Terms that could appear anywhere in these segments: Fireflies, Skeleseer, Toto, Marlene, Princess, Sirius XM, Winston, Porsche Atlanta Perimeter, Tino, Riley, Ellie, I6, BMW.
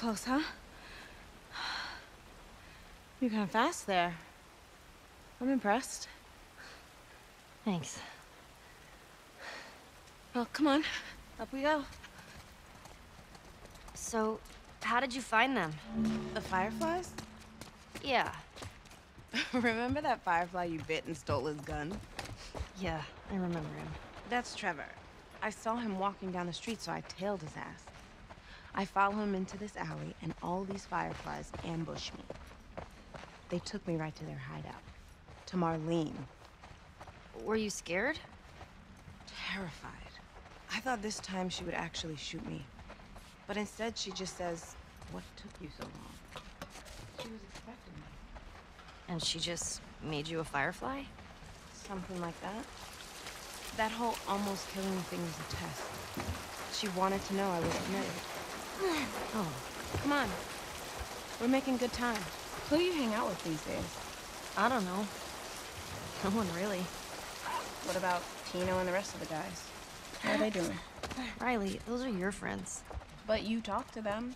close, huh? You're kind of fast there. I'm impressed. Thanks. Well, come on. Up we go. So, how did you find them? The Fireflies? Yeah. Remember that Firefly you bit and stole his gun? Yeah, I remember him. That's Trevor. I saw him walking down the street, so I tailed his ass. I follow him into this alley, and all these Fireflies ambush me. They took me right to their hideout. To Marlene. Were you scared? Terrified. I thought this time she would actually shoot me. But instead, she just says, "What took you so long?" She was expecting me. And she just made you a Firefly? Something like that. That whole almost killing thing was a test. She wanted to know I was committed. Oh. Come on. We're making good time. Who do you hang out with these days? I don't know. No one really. What about Tino and the rest of the guys? How are they doing? Riley, those are your friends. But you talk to them.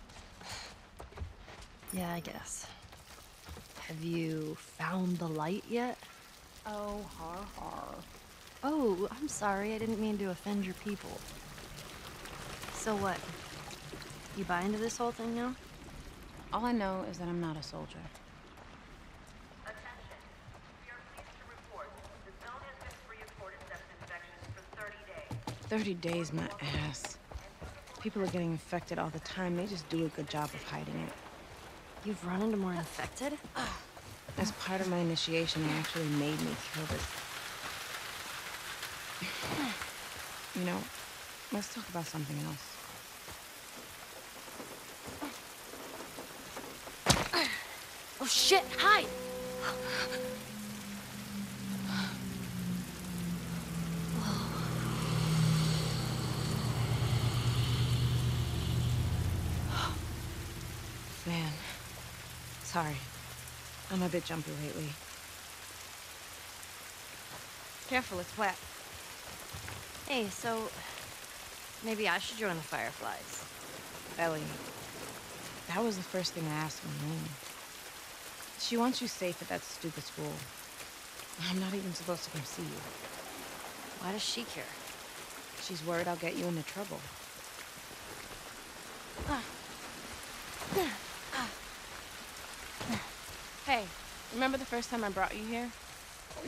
Yeah, I guess. Have you found the light yet? Oh, har har. Oh, I'm sorry. I didn't mean to offend your people. So what? You buy into this whole thing now? All I know is that I'm not a soldier. Attention. We are pleased to report the zone has been free of port except infections for 30 days. 30 days, my ass. People are getting infected all the time. They just do a good job of hiding it. You've run into more infected? As part of my initiation, they actually made me kill this. You know, let's talk about something else. Oh shit, hi! Man. Sorry. I'm a bit jumpy lately. Careful, it's wet. Hey, so... maybe I should join the Fireflies. Ellie, that was the first thing I asked Marlene. She wants you safe at that stupid school. I'm not even supposed to come see you. Why does she care? She's worried I'll get you into trouble. Hey, remember the first time I brought you here?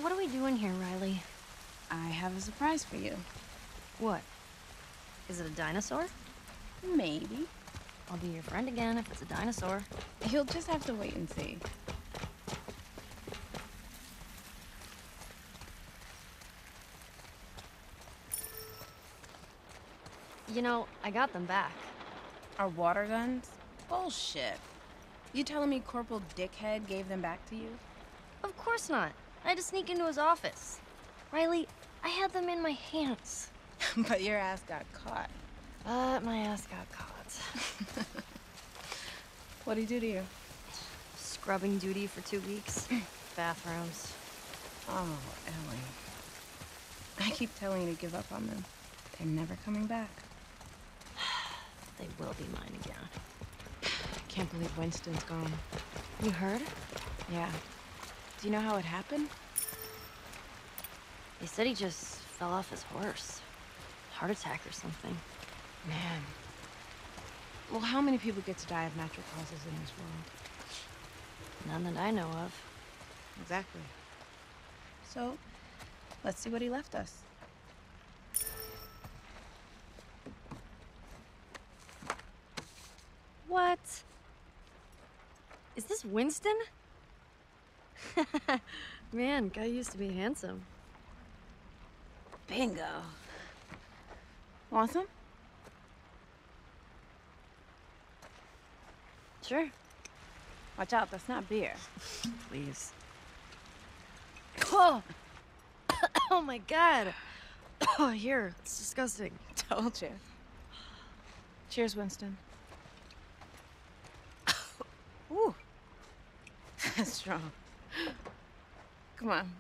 What are we doing here, Riley? I have a surprise for you. What? Is it a dinosaur? Maybe. I'll be your friend again if it's a dinosaur. You'll just have to wait and see. You know, I got them back. Our water guns? Bullshit. You telling me Corporal Dickhead gave them back to you? Of course not. I had to sneak into his office. Riley, I had them in my hands. But your ass got caught. My ass got caught. What'd he do to you? Scrubbing duty for 2 weeks. Bathrooms. Oh, Ellie. I keep telling you to give up on them. They're never coming back. They will be mine again. I can't believe Winston's gone. You heard? Yeah. Do you know how it happened? They said he just fell off his horse. Heart attack or something. Man. Well, how many people get to die of natural causes in this world? None that I know of. Exactly. So, let's see what he left us. What? Is this Winston? Man, guy used to be handsome. Bingo. Want some? Sure. Watch out, that's not beer. Please. Oh! Oh my god! Oh, here, it's disgusting. Told you. Cheers, Winston. Ooh. That's strong. Come on.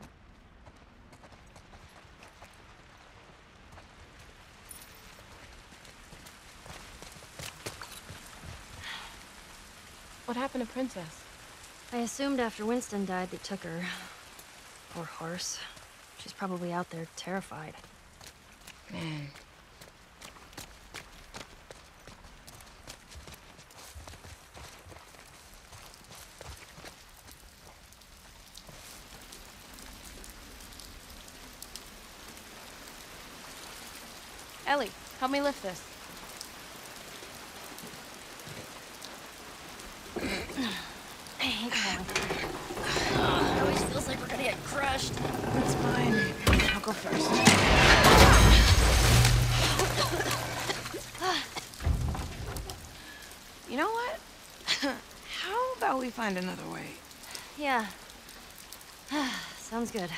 What happened to Princess? I assumed after Winston died they took her. Poor horse. She's probably out there terrified. Man. Ellie, help me lift this. I hate falling. It always feels like we're gonna get crushed. That's fine. I'll go first. You know what? How about we find another way? Yeah. Sounds good.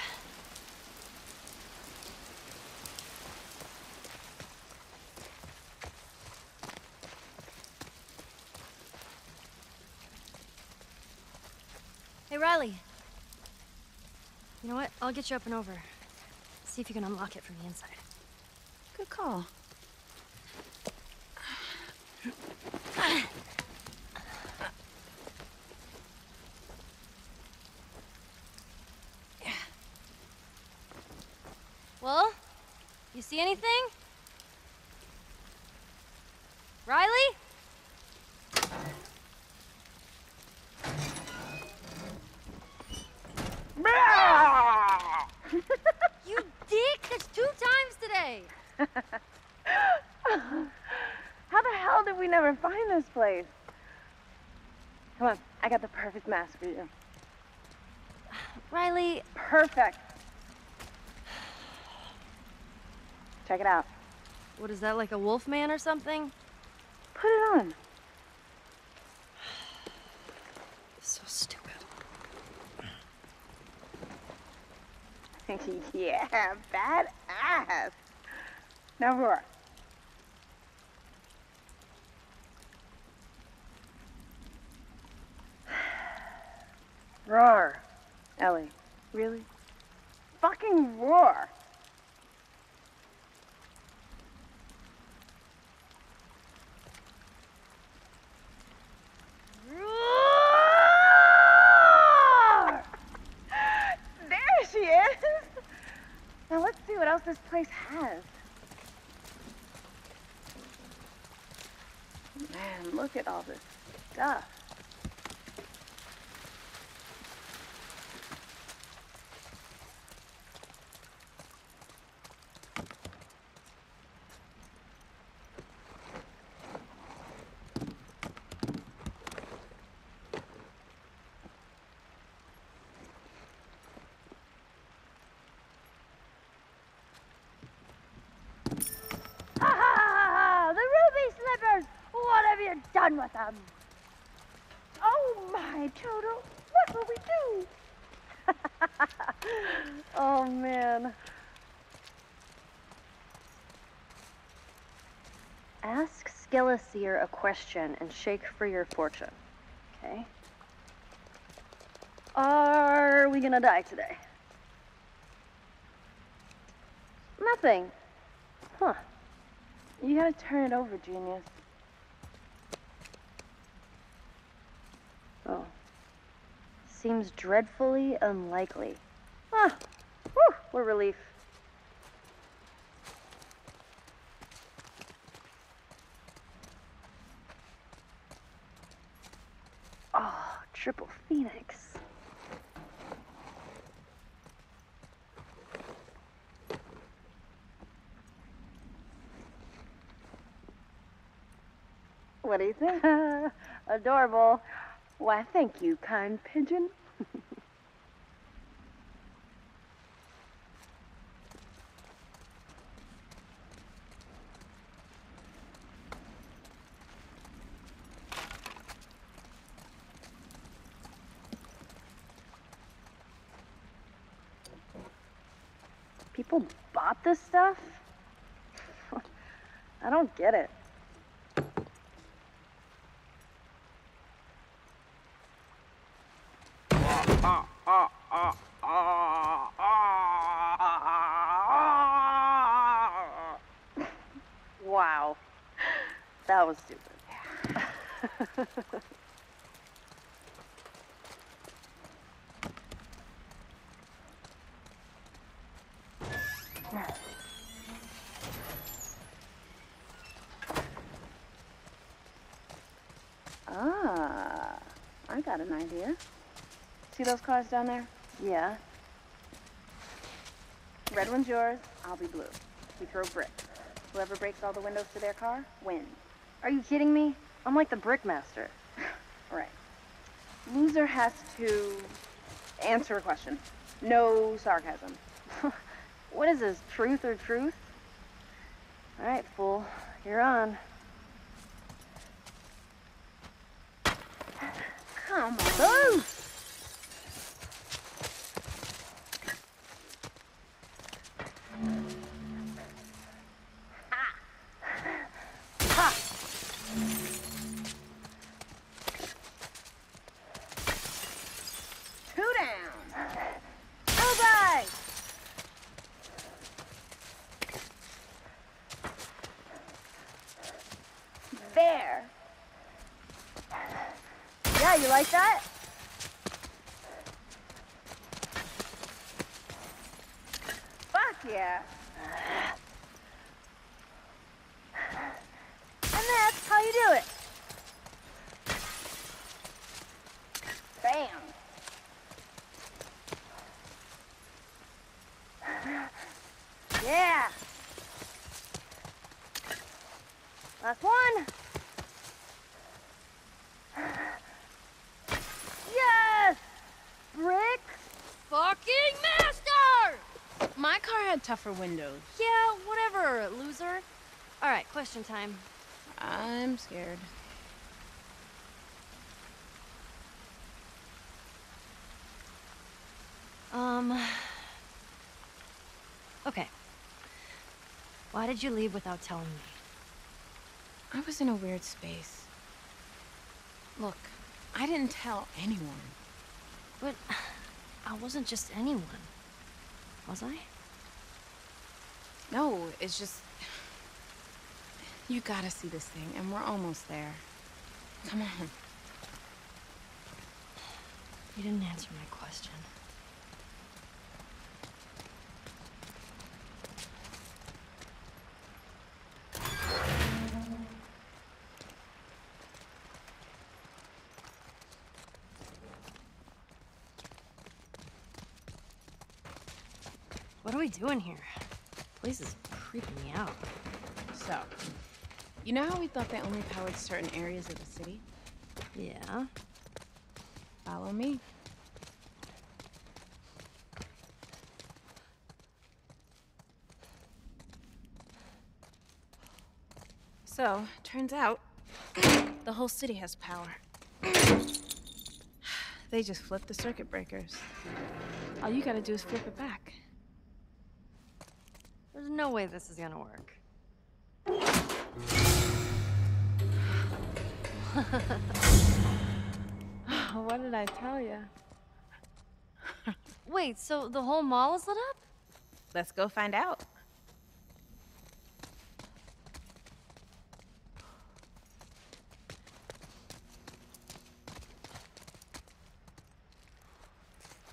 Riley. You know what? I'll get you up and over. See if you can unlock it from the inside. Good call. Well, you see anything? Riley? You dick! That's 2 times today! How the hell did we never find this place? Come on, I got the perfect mask for you. Riley... Perfect! Check it out. What is that, like a wolf man or something? Put it on. So stupid. Yeah, badass. Now roar. Roar, Ellie. Really? Fucking roar. This place has. Man, look at all this stuff. With them. Oh my, Toto, what will we do? Oh man. Ask Skeleseer a question and shake for your fortune. Okay. Are we gonna die today? Nothing. Huh. You gotta turn it over, genius. Seems dreadfully unlikely. Ah, whew, what relief. Oh, triple phoenix. What do you think? Adorable. Why, thank you, kind pigeon. People bought this stuff? I don't get it. Wow, that was stupid. Ah, I got an idea. See those cars down there? Yeah. Red one's yours, I'll be blue. We throw bricks. Whoever breaks all the windows to their car wins. Are you kidding me? I'm like the brickmaster. All right. Loser has to answer a question. No sarcasm. What is this, truth or truth? All right, fool, you're on. Come on. Ooh! You like that? Fuck yeah. And that's how you do it. Bam. Yeah. Last one. Tougher windows. Yeah, whatever, loser. All right, question time. I'm scared. Okay. Why did you leave without telling me? I was in a weird space. Look, I didn't tell anyone. But I wasn't just anyone, was I? No, it's just... You gotta see this thing, and we're almost there. Come on. You didn't answer my question. What are we doing here? This is creeping me out. So, you know how we thought they only powered certain areas of the city? Yeah. Follow me. So, turns out, the whole city has power. They just flipped the circuit breakers. All you gotta do is flip it back. There's no way this is gonna work. What did I tell you? Wait, so the whole mall is lit up? Let's go find out.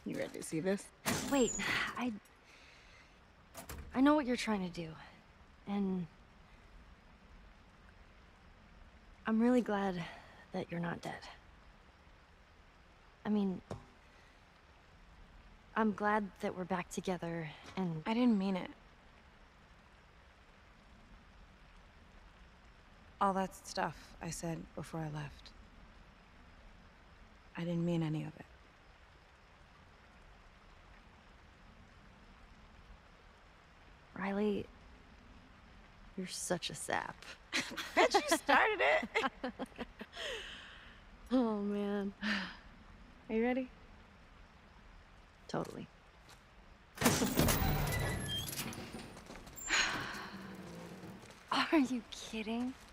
You ready to see this? Wait, I know what you're trying to do, and I'm really glad that you're not dead. I mean, I'm glad that we're back together, and... I didn't mean it. All that stuff I said before I left. I didn't mean any of it. Riley, you're such a sap. Bet you started it. Oh, man. Are you ready? Totally. Are you kidding?